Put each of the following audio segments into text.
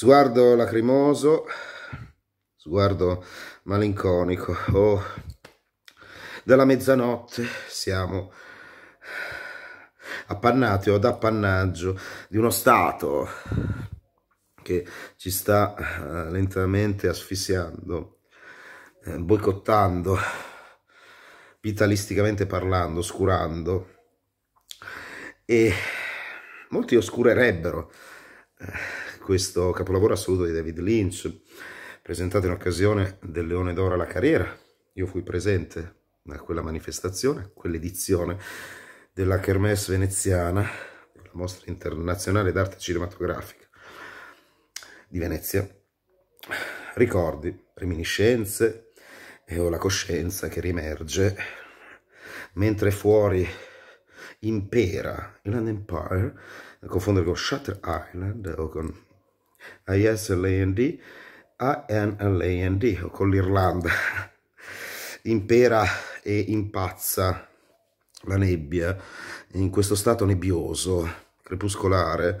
Sguardo lacrimoso, sguardo malinconico. Oh, dalla mezzanotte siamo appannati o ad appannaggio di uno Stato che ci sta lentamente asfissiando, boicottando, vitalisticamente parlando, oscurando, e molti oscurerebbero questo capolavoro assoluto di David Lynch, presentato in occasione del Leone d'Oro alla carriera. Io fui presente a quella manifestazione, a quell'edizione della Kermesse veneziana, la mostra internazionale d'arte cinematografica di Venezia. Ricordi, reminiscenze e ho la coscienza che riemerge mentre fuori impera Inland Empire, da confondere con Shutter Island o con ISLAND o con l'Irlanda. Impera e impazza la nebbia in questo stato nebbioso, crepuscolare.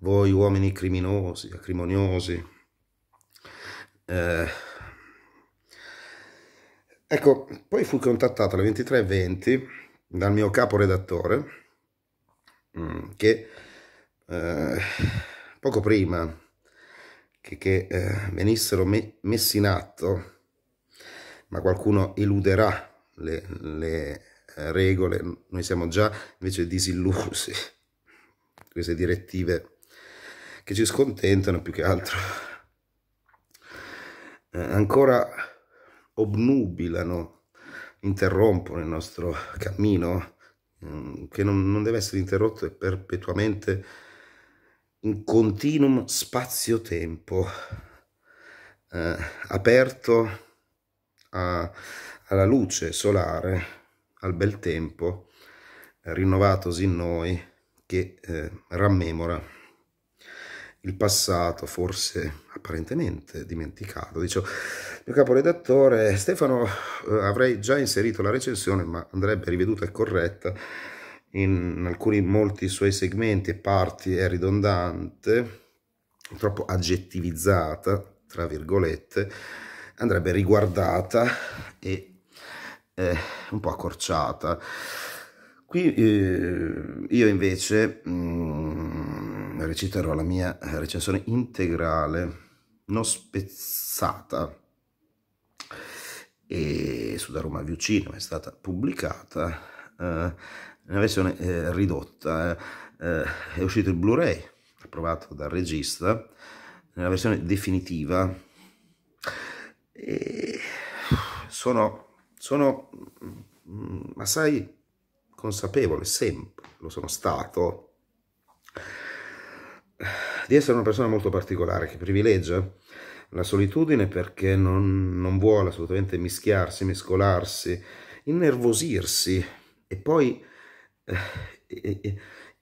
Voi uomini criminosi, acrimoniosi. Ecco, poi fui contattato alle 23:20 dal mio caporedattore che poco prima che venissero messi in atto, ma qualcuno eluderà le regole, noi siamo già invece disillusi, queste direttive che ci scontentano più che altro, ancora obnubilano, interrompono il nostro cammino, che non deve essere interrotto e perpetuamente in continuum spazio-tempo, aperto alla luce solare, al bel tempo, rinnovatosi in noi, che rammemora il passato, forse apparentemente dimenticato. Dicevo, mio caporedattore: Stefano, avrei già inserito la recensione, ma andrebbe riveduta e corretta in molti suoi segmenti e parti. È ridondante, troppo aggettivizzata, tra virgolette, andrebbe riguardata e un po' accorciata. Qui io invece reciterò la mia recensione integrale, non spezzata, e su Da Roma a View Cinema è stata pubblicata una versione ridotta. È uscito il Blu-ray, approvato dal regista, nella versione definitiva. E sono assai consapevole, sempre lo sono stato, di essere una persona molto particolare che privilegia la solitudine perché non vuole assolutamente mischiarsi, mescolarsi, innervosirsi e poi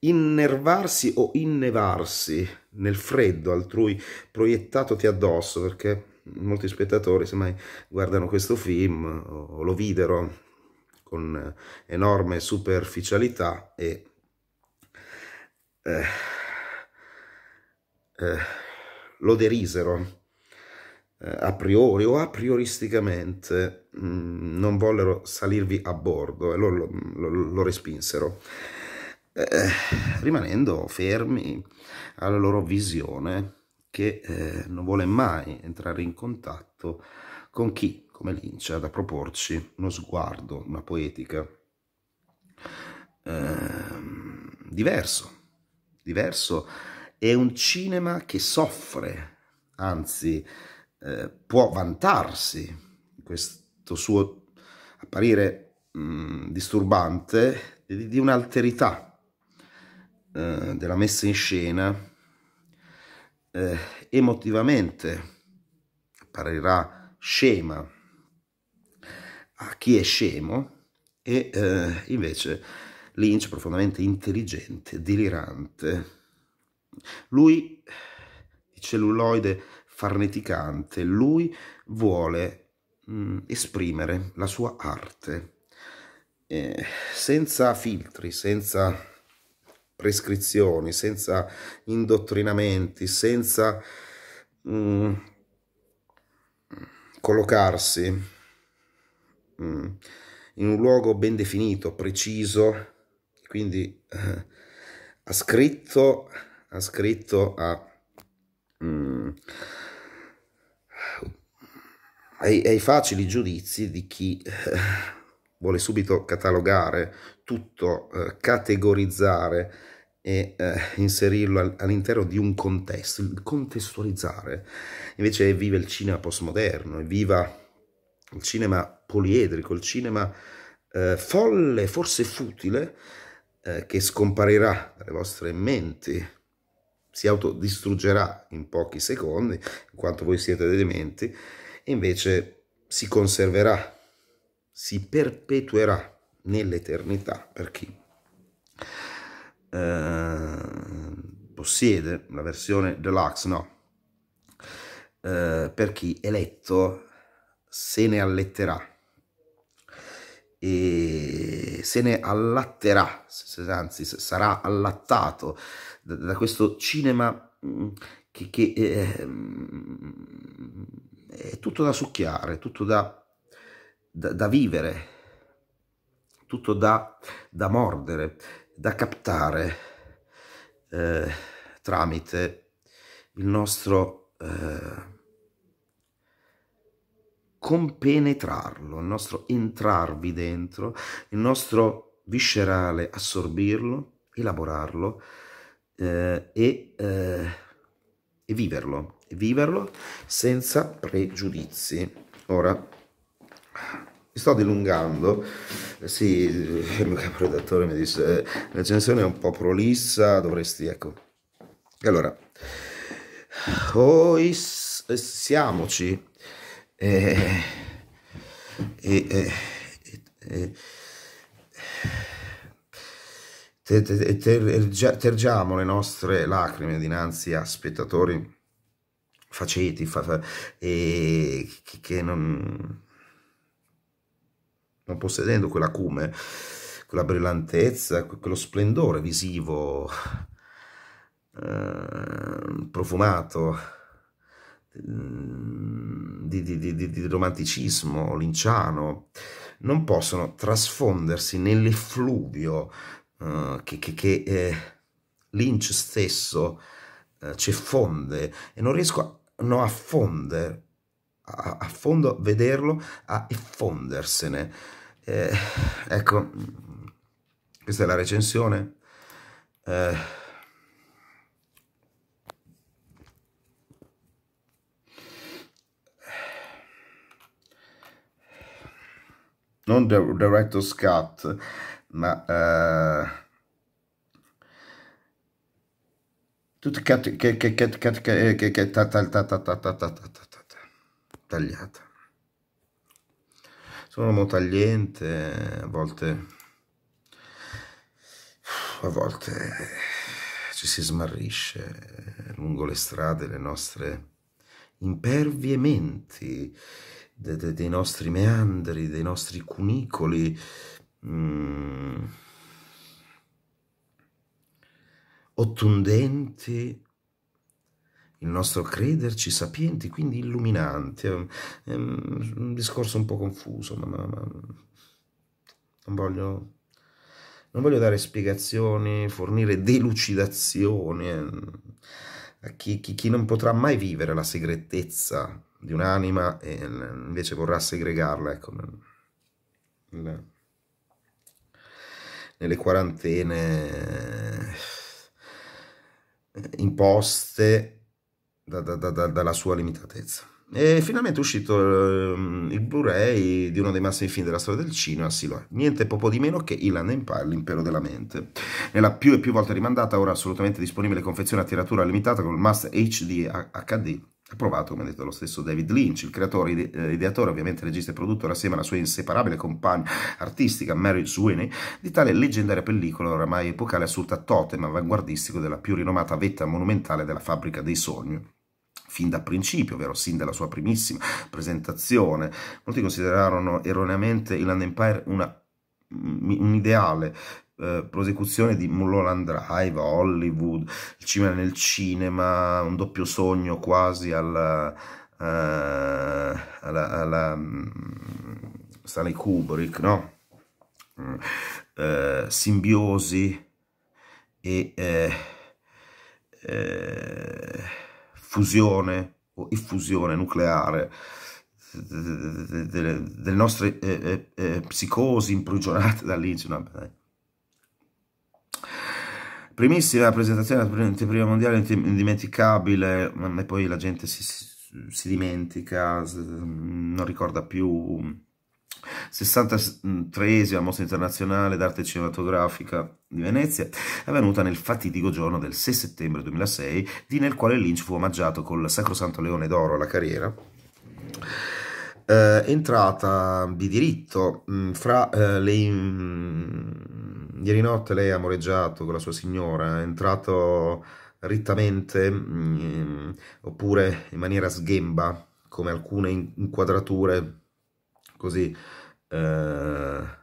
innervarsi o innevarsi nel freddo altrui proiettati addosso, perché molti spettatori semmai guardano questo film o lo videro con enorme superficialità e lo derisero a priori o a prioristicamente, non vollero salirvi a bordo e lo respinsero, rimanendo fermi alla loro visione che non vuole mai entrare in contatto con chi, come Lynch, ha da proporci uno sguardo, una poetica diverso. È un cinema che soffre, anzi può vantarsi questo suo apparire disturbante di un'alterità della messa in scena. Emotivamente apparirà scema a chi è scemo e invece Lynch profondamente intelligente, delirante, lui di celluloide farneticante, lui vuole esprimere la sua arte senza filtri, senza prescrizioni, senza indottrinamenti, senza collocarsi in un luogo ben definito, preciso. Quindi ha scritto ai facili giudizi di chi vuole subito catalogare tutto, categorizzare e inserirlo all'interno di un contesto, contestualizzare. Invece vive il cinema postmoderno, viva il cinema poliedrico, il cinema folle, forse futile, che scomparirà dalle vostre menti, si autodistruggerà in pochi secondi, in quanto voi siete dei menti, e invece si conserverà, si perpetuerà nell'eternità per chi possiede la versione deluxe, per chi eletto se ne alletterà e se ne allatterà, anzi sarà allattato da questo cinema che è tutto da succhiare, tutto da vivere, tutto da mordere, da captare tramite il nostro compenetrarlo, il nostro entrarvi dentro, il nostro viscerale assorbirlo, elaborarlo e viverlo, senza pregiudizi. Ora mi sto dilungando, sì, il mio caporedattore mi disse la recensione è un po' prolissa, dovresti, ecco. Allora, siamoci tergiamo le nostre lacrime dinanzi a spettatori faceti che non possedendo quell'acume, quella brillantezza, quello splendore visivo profumato di romanticismo linciano, non possono trasfondersi nell'effluvio che Lynch stesso ci fonde, e non riesco a effondersene. Ecco, questa è la recensione. Non director's cut, ma tutto tagliata. Sono tagliente, a volte ci si smarrisce lungo le strade, le nostre impervie menti, dei nostri meandri, dei nostri cunicoli ottundenti, il nostro crederci sapienti, quindi illuminanti. È un discorso un po' confuso, ma non voglio dare spiegazioni, fornire delucidazioni a chi non potrà mai vivere la segretezza di un'anima e invece vorrà segregarla, ecco, nelle quarantene imposte dalla sua limitatezza. E finalmente è uscito il Blu-ray di uno dei massimi film della storia del cinema, sì, lo è, niente poco di meno che Inland Empire, l'impero della mente, nella più e più volte rimandata, ora assolutamente disponibile confezione a tiratura limitata con il Master HD HD, approvato, come detto, lo stesso David Lynch, il creatore, ideatore, ovviamente regista e produttore, assieme alla sua inseparabile compagna artistica Mary Sweeney, di tale leggendaria pellicola oramai epocale assurda totem avanguardistico della più rinomata vetta monumentale della fabbrica dei sogni. Fin da principio, ovvero sin dalla sua primissima presentazione, molti considerarono erroneamente Inland Empire un ideale prosecuzione di Mulholland Drive, Hollywood, il cinema nel cinema, un doppio sogno quasi alla Stanley Kubrick, no? Simbiosi e fusione o effusione nucleare delle nostre psicosi imprigionate dall'inizio. Primissima presentazione dell'anteprima mondiale, indimenticabile, e poi la gente si dimentica, non ricorda più. 63esima mostra internazionale d'arte cinematografica di Venezia, avvenuta nel fatidico giorno del 6 settembre 2006, dì nel quale Lynch fu omaggiato col Sacrosanto Leone d'Oro alla carriera, entrata di diritto. Fra ieri notte lei ha moreggiato con la sua signora, è entrato rittamente, oppure in maniera sghemba, come alcune inquadrature così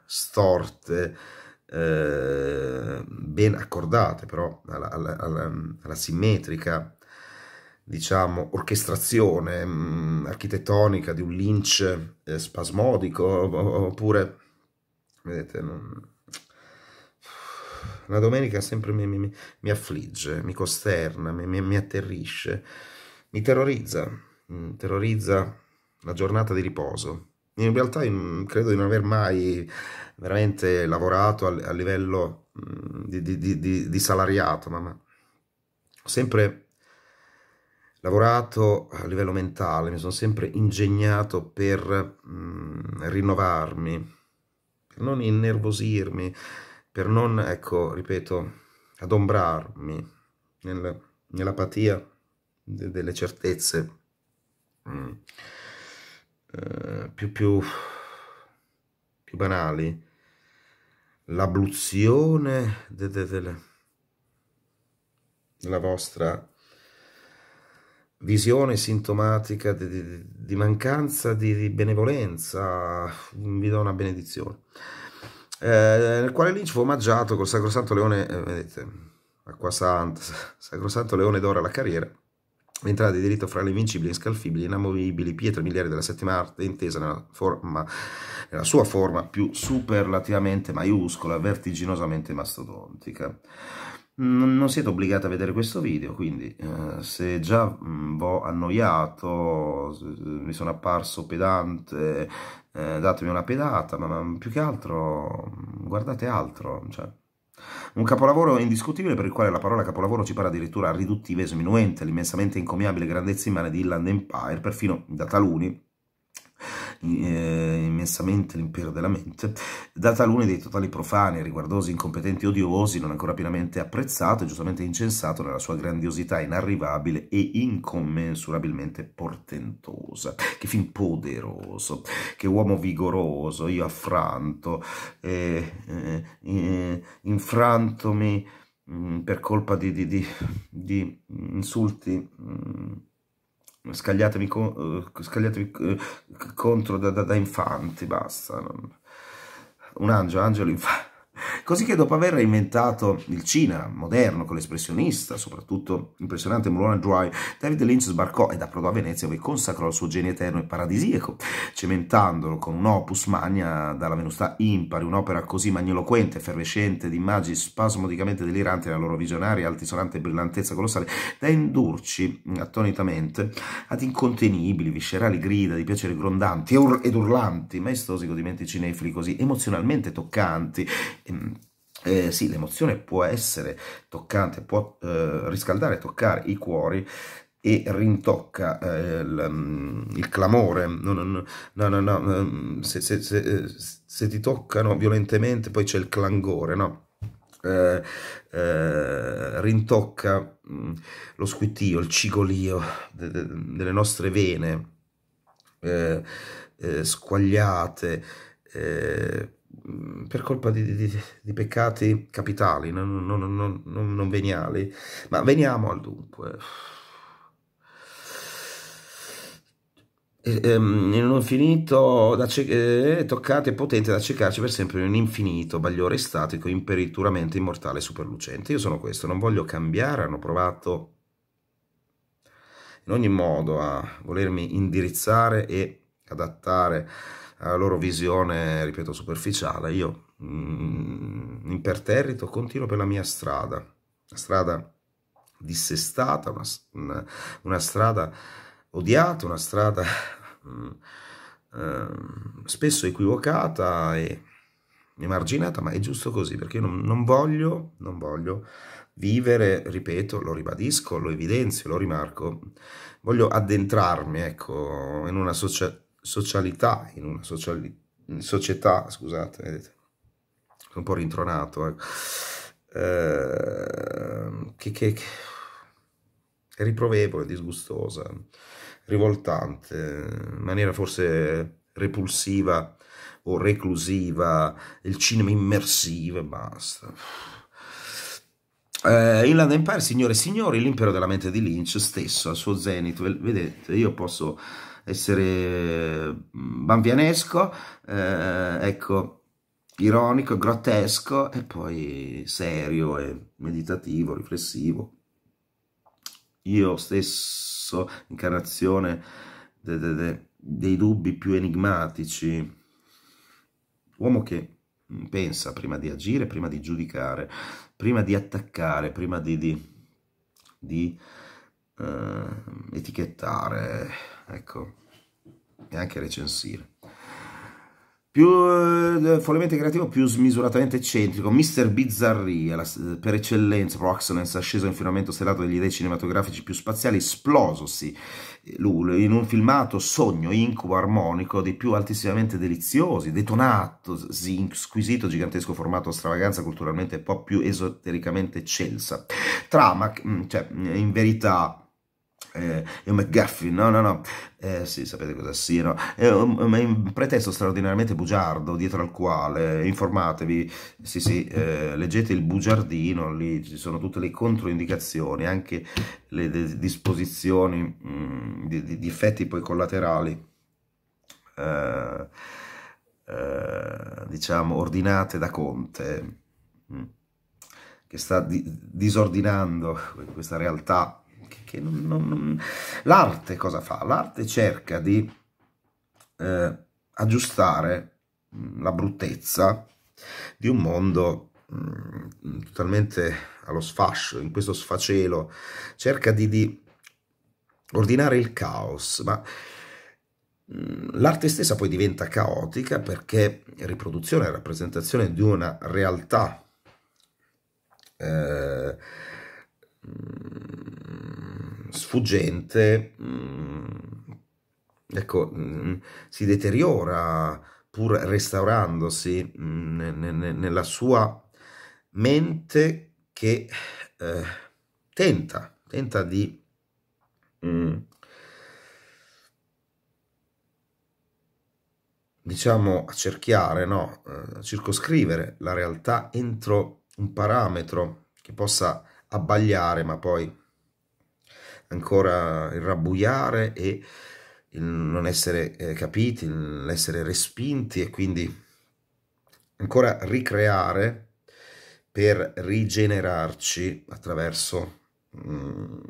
storte, ben accordate però alla simmetrica, diciamo, orchestrazione architettonica di un Lynch spasmodico, oppure, vedete, la domenica sempre mi affligge, mi costerna, mi atterrisce, mi terrorizza, la giornata di riposo. In realtà credo di non aver mai veramente lavorato a livello di salariato, ma ho sempre lavorato a livello mentale, mi sono sempre ingegnato per rinnovarmi, per non innervosirmi, per non, ecco, ripeto, adombrarmi nell'apatia delle certezze. Più banali, l'abluzione della vostra visione sintomatica di mancanza di benevolenza. Vi do una benedizione, nel quale Lynch fu omaggiato col Sacrosanto Leone, vedete, Acquasanta, Sacrosanto Leone d'Oro alla carriera, entrata di diritto fra le invincibili, inscalfibili, inamovibili pietre miliari della settima arte, intesa nella sua forma più superlativamente maiuscola, vertiginosamente mastodontica. Non siete obbligati a vedere questo video, quindi se già v'ho annoiato, mi sono apparso pedante, datemi una pedata, ma più che altro guardate altro, cioè. Un capolavoro indiscutibile, per il quale la parola capolavoro ci pare addirittura riduttiva e sminuente, l'immensamente encomiabile grandezza immane di Inland Empire, perfino da taluni, immensamente l'impero della mente, da taluni dei totali profani, riguardosi, incompetenti, odiosi, non ancora pienamente apprezzato e giustamente incensato nella sua grandiosità inarrivabile e incommensurabilmente portentosa. Che film poderoso, che uomo vigoroso, io affranto, infrantomi per colpa di insulti. Scagliatemi contro da infanti, basta. Un angelo infante. Così che dopo aver reinventato il cinema moderno con l'espressionista, soprattutto impressionante Mulholland Drive, David Lynch sbarcò ed approdò a Venezia, dove consacrò il suo genio eterno e paradisiaco, cementandolo con un opus magna dalla venustà impari, un'opera così magniloquente, effervescente, di immagini spasmodicamente deliranti nella loro visionaria, altisonante brillantezza colossale, da indurci attonitamente ad incontenibili, viscerali grida di piacere grondanti ed urlanti, maestosi godimenti cinefili così emozionalmente toccanti. Sì, l'emozione può essere toccante, può riscaldare e toccare i cuori e rintocca il clamore. No, se ti toccano violentemente poi c'è il clangore, no? Rintocca lo squittio, il cigolio delle nostre vene squagliate, per colpa di peccati capitali, non veniali. Ma veniamo al dunque. in un infinito da toccante e potente da ciecarci per sempre, in un infinito bagliore statico imperituramente immortale e superlucente. Io sono questo, non voglio cambiare. Hanno provato in ogni modo a volermi indirizzare e adattare alla loro visione, ripeto, superficiale. Io imperterrito continuo per la mia strada, una strada dissestata, una strada odiata, una strada spesso equivocata e emarginata, ma è giusto così, perché io non voglio vivere, ripeto, lo ribadisco, lo evidenzio, lo rimarco, voglio addentrarmi, ecco, in una socialità, in una società, scusate, vedete, sono un po' rintronato, ecco, che è riprovevole, disgustosa, rivoltante, in maniera forse repulsiva o reclusiva, il cinema immersivo e basta. Inland Empire, signore e signori, l'impero della mente di Lynch stesso, al suo zenito. Vedete, io posso essere bambianesco, ecco, ironico, grottesco, e poi serio e meditativo, riflessivo. Io stesso, incarnazione dei dubbi più enigmatici, uomo che pensa prima di agire, prima di giudicare, prima di attaccare, prima di etichettare, ecco, e anche recensire. Più follemente creativo, più smisuratamente eccentrico, Mr. Bizzarria, per eccellenza, pro excellence, asceso in firmamento stellato degli idei cinematografici più spaziali, esplososi lui in un filmato sogno incubo armonico dei più altissimamente deliziosi, detonato, squisito, gigantesco formato, stravaganza culturalmente un po' più esotericamente eccelsa. Trama, cioè, in verità... è un McGuffin, no, sì, sapete cosa sia, no? È un pretesto straordinariamente bugiardo dietro al quale, informatevi, sì, leggete il bugiardino, lì ci sono tutte le controindicazioni, anche le disposizioni di effetti poi collaterali, diciamo, ordinate da Conte, che sta disordinando questa realtà. L'arte cosa fa? L'arte cerca di aggiustare la bruttezza di un mondo totalmente allo sfascio, in questo sfacelo, cerca di ordinare il caos, ma l'arte stessa poi diventa caotica perché è riproduzione e rappresentazione di una realtà sfuggente, ecco, si deteriora pur restaurandosi nella sua mente che tenta di diciamo accerchiare, no? Circoscrivere la realtà entro un parametro che possa abbagliare, ma poi ancora il rabbuiare e il non essere capiti, l'essere respinti, e quindi ancora ricreare per rigenerarci attraverso un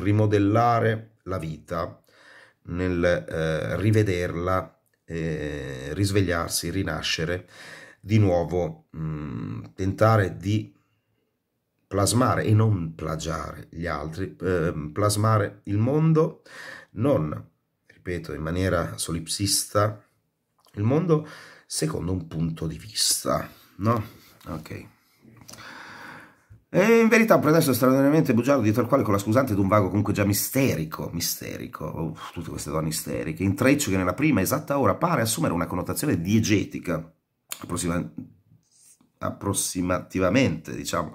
rimodellare la vita nel rivederla, risvegliarsi, rinascere di nuovo, tentare di plasmare e non plagiare gli altri, plasmare il mondo, non, ripeto, in maniera solipsista, il mondo secondo un punto di vista, no? Ok. E in verità un pretesto straordinariamente bugiardo dietro al quale, con la scusante di un vago comunque già misterico, tutte queste donne isteriche, intreccio che nella prima esatta ora pare assumere una connotazione diegetica, approssimativamente, diciamo,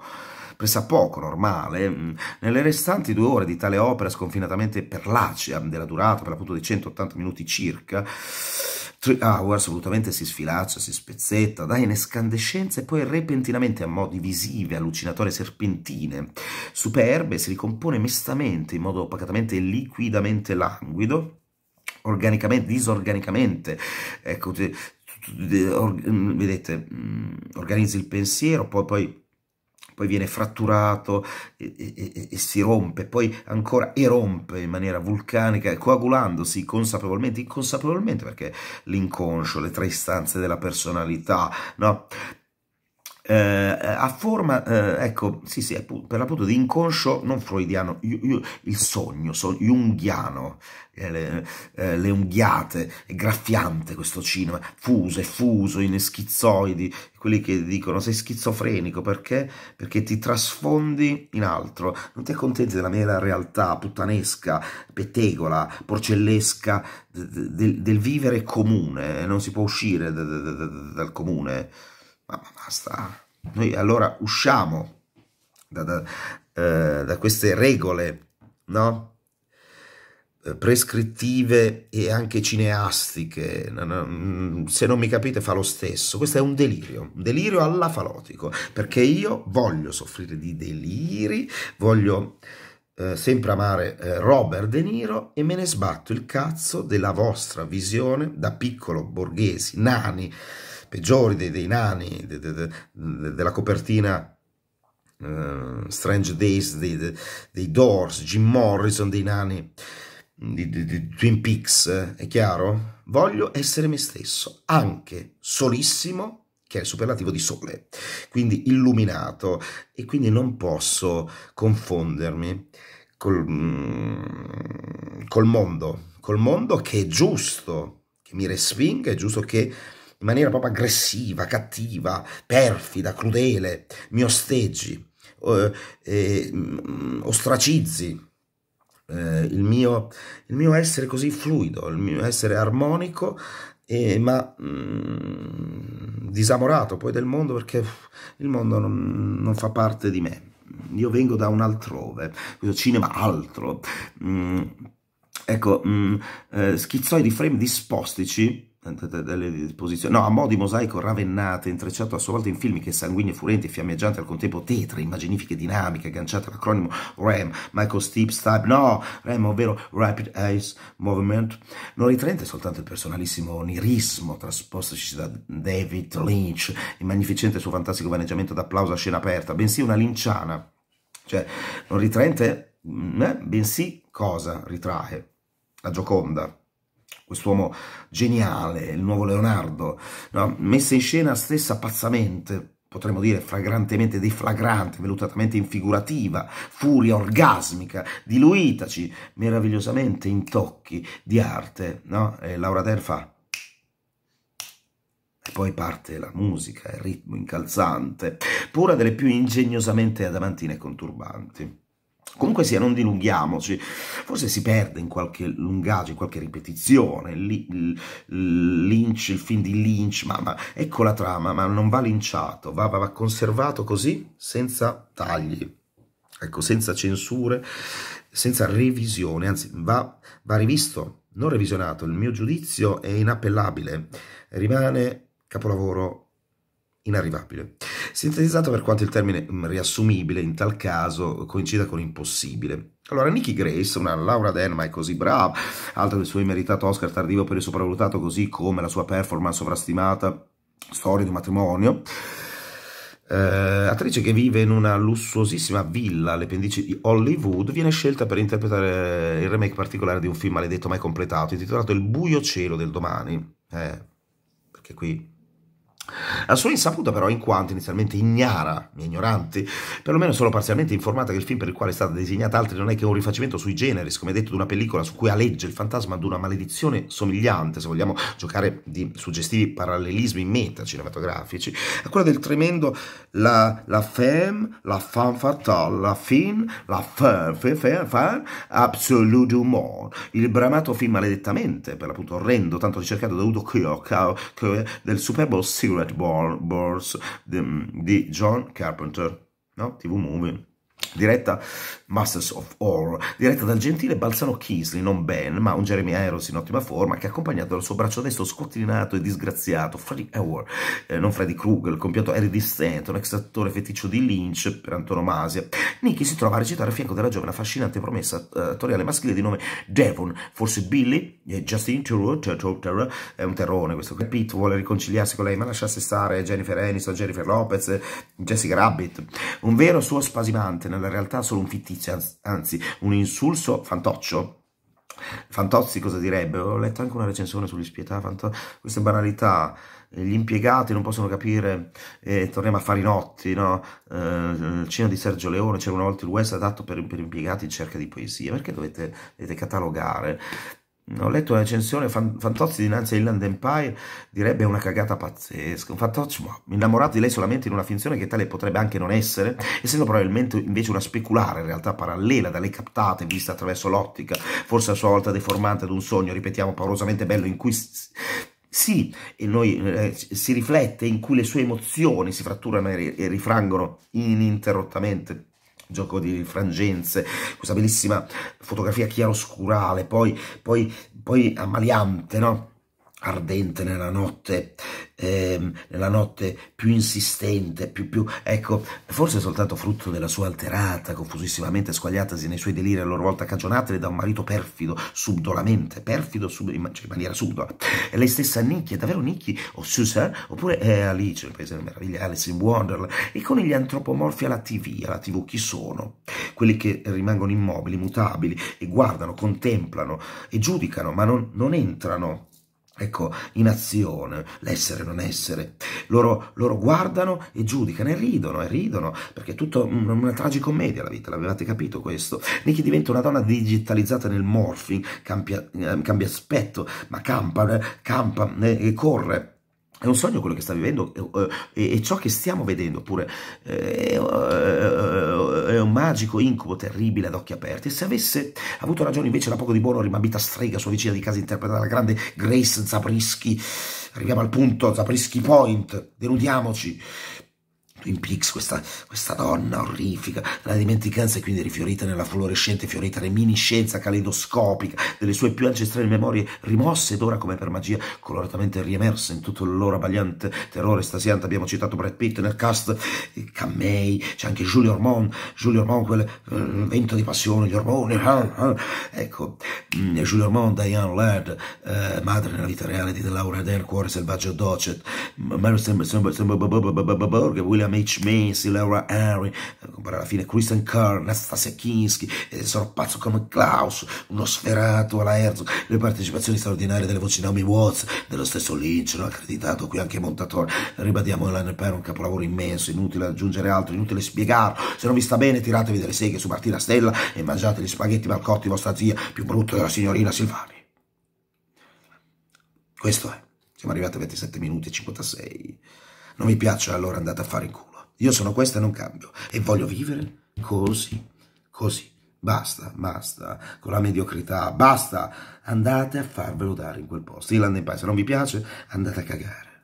pressappoco normale. Nelle restanti 2 ore di tale opera sconfinatamente perlacea, della durata per l'appunto di 180 minuti circa, 3 hour, assolutamente si sfilaccia, si spezzetta, dà in escandescenze e poi repentinamente a modi visive, allucinatorie, serpentine, superbe, si ricompone mestamente in modo pacatamente e liquidamente languido, organicamente, disorganicamente, ecco, vedete, organizzi il pensiero, poi viene fratturato e si rompe, poi ancora erompe in maniera vulcanica, coagulandosi consapevolmente, inconsapevolmente, perché l'inconscio, le tre istanze della personalità, no? A forma, ecco, sì, per l'appunto di inconscio non freudiano, il sogno, junghiano, le unghiate, è graffiante questo cinema, fuso, è fuso in schizzoidi, quelli che dicono sei schizofrenico, perché? Perché ti trasfondi in altro, non ti accontenti della mera realtà puttanesca, pettegola, porcellesca, del vivere comune, non si può uscire dal comune. Ma basta, noi allora usciamo da queste regole, no? Prescrittive e anche cineastiche. Se non mi capite fa lo stesso, questo è un delirio alla Falotico, perché io voglio soffrire di deliri, voglio sempre amare Robert De Niro e me ne sbatto il cazzo della vostra visione da piccolo borghesi, nani, peggiori dei nani, della copertina Strange Days dei Doors, Jim Morrison, dei nani di Twin Peaks, è chiaro? Voglio essere me stesso, anche solissimo, che è il superlativo di sole, quindi illuminato, e quindi non posso confondermi col mondo che è giusto, che mi respinga, è giusto che in maniera proprio aggressiva, cattiva, perfida, crudele, mi osteggi, ostracizzi il mio essere così fluido, il mio essere armonico, ma disamorato poi del mondo, perché il mondo non fa parte di me. Io vengo da un altrove, questo cinema altro. Ecco, schizzoidi frame dispostici, delle disposizioni, no, a mo' di mosaico ravennate, intrecciato a sua volta in film che sanguigne, furenti e fiammeggianti, al contempo tetre, immaginifiche, dinamiche, agganciate all'acronimo REM, Michael Stipe's Type, no, REM, ovvero Rapid Eyes Movement, non ritraente soltanto il personalissimo onirismo, traspostoci da David Lynch, il magnificente suo fantastico vaneggiamento d'applauso a scena aperta, bensì una linciana, cioè, non ritraente, bensì cosa ritrae? La Gioconda. Quest'uomo geniale, il nuovo Leonardo, no? Messa in scena stessa pazzamente, potremmo dire flagrantemente deflagrante, velutatamente infigurativa, furia orgasmica, diluitaci meravigliosamente in tocchi di arte, no? E Laura Dern fa, e poi parte la musica, il ritmo incalzante, pura delle più ingegnosamente adamantine e conturbanti. Comunque sia, non dilunghiamoci, forse si perde in qualche lungaggine, in qualche ripetizione, Lynch, il film di Lynch, ma ecco la trama, ma non va linciato, va conservato così, senza tagli, ecco, senza censure, senza revisione, anzi va rivisto, non revisionato, il mio giudizio è inappellabile, rimane capolavoro inarrivabile. Sintetizzato per quanto il termine riassumibile in tal caso coincida con impossibile. Allora, Nikki Grace, una Laura Dern mai così brava, altro del suo meritato Oscar tardivo per il sopravvalutato, così come la sua performance sovrastimata, Storia di un matrimonio, attrice che vive in una lussuosissima villa alle pendici di Hollywood, viene scelta per interpretare il remake particolare di un film maledetto mai completato, intitolato Il buio cielo del domani. Perché qui... A sua insaputa però, in quanto inizialmente ignara, ignoranti, perlomeno solo parzialmente informata che il film per il quale è stata designata altri non è che un rifacimento sui generis, come detto, di una pellicola su cui aleggia il fantasma di una maledizione somigliante, se vogliamo giocare di suggestivi parallelismi meta cinematografici, a quella del tremendo La Femme, La Femme Fatale, La Fin, La Femme, Absolument, il bramato film maledettamente, per l'appunto orrendo, tanto ricercato da Udo Kier, del superbo Cigarette Burns di John Carpenter, no? TV Movie, diretta Masters of Horror, diretta dal gentile Balzano Kingsley, non Ben, ma un Jeremy Irons in ottima forma, che accompagnato dal suo braccio destro scottinato e disgraziato, Freddy Hauer, non Freddy Krueger, il compianto Harry Dean Stanton, ex attore feticcio di Lynch per antonomasia. Nicky si trova a recitare a fianco della giovane affascinante promessa attoriale maschile di nome Devon, forse Billy, Justin Theroux, è un terrone questo. Pitt vuole riconciliarsi con lei, ma lasciasse stare Jennifer Aniston, Jennifer Lopez, Jessica Rabbit, un vero suo spasimante, nella realtà solo un fittizio, anzi un insulso fantoccio. Fantozzi cosa direbbe? Ho letto anche una recensione sull'ispietà, queste banalità, gli impiegati non possono capire, torniamo a Farinotti, no? Il cinema di Sergio Leone, c'era una volta il West adatto per impiegati in cerca di poesia, perché dovete catalogare? Ho letto una recensione, Fantozzi dinanzi a Inland Empire direbbe una cagata pazzesca, un Fantozzi innamorato di lei solamente in una finzione che tale potrebbe anche non essere, essendo probabilmente invece una speculare realtà parallela da lei captata e vista attraverso l'ottica, forse a sua volta deformante ad un sogno, ripetiamo, paurosamente bello, in cui sì, e noi si riflette, in cui le sue emozioni si fratturano e rifrangono ininterrottamente. Gioco di frangenze, questa bellissima fotografia chiaroscurale, poi ammaliante, no? Ardente nella notte più insistente, più ecco, forse soltanto frutto della sua alterata, confusissimamente squagliatasi nei suoi deliri a loro volta cagionateli da un marito perfido, subdolamente, perfido cioè in maniera subdola. E lei stessa Nicky, è davvero Nicky, o Susan, oppure Alice, il paese delle meraviglie, Alice in Wonderland, e con gli antropomorfi alla TV chi sono? Quelli che rimangono immobili, mutabili, e guardano, contemplano e giudicano, ma non entrano. Ecco, in azione, l'essere, non essere, loro guardano e giudicano e ridono, perché è tutto una tragicommedia la vita, l'avevate capito questo? Nicky diventa una donna digitalizzata nel morphing, cambia aspetto, ma campa e corre. È un sogno quello che sta vivendo e ciò che stiamo vedendo, oppure è un magico incubo terribile ad occhi aperti. E se avesse avuto ragione invece la poco di buono rimambita strega sua vicina di casa interpretata dalla grande Grace Zabriskie, arriviamo al punto, Zabriskie Point, denudiamoci. Twin Peaks, questa donna orrifica, la dimenticanza è quindi rifiorita nella fluorescente, fiorita reminiscenza caleidoscopica delle sue più ancestrali memorie rimosse ed ora come per magia coloratamente riemerse in tutto il loro abbagliante terrore estasiante. Abbiamo citato Brad Pitt nel cast, Cammei, c'è anche Julia Ormond, quel vento di passione, gli ormoni, ecco, Julia Ormond, Diane Ladd, madre nella vita reale di The Laura del cuore selvaggio Docet, Mary Sweeney, William H. Macy, Laura Henry, alla fine Kristen Kerr, Nastassja Kinski, sono pazzo come Klaus, uno sferato alla Herzog, le partecipazioni straordinarie delle voci Naomi Watts, dello stesso Lynch, no? Accreditato qui anche Montatore, ribadiamo l'anno per un capolavoro immenso, inutile aggiungere altro, inutile spiegarlo, se non vi sta bene tiratevi delle seghe su Martina Stella e mangiate gli spaghetti malcotti vostra zia, più brutto della signorina Silvani. Questo è, siamo arrivati a 27 minuti e 56. Non mi piace, allora andate a fare in culo. Io sono questa e non cambio. E voglio vivere così. Basta, con la mediocrità, basta. Andate a farvelo dare in quel posto. Inland Empire, se non vi piace, andate a cagare.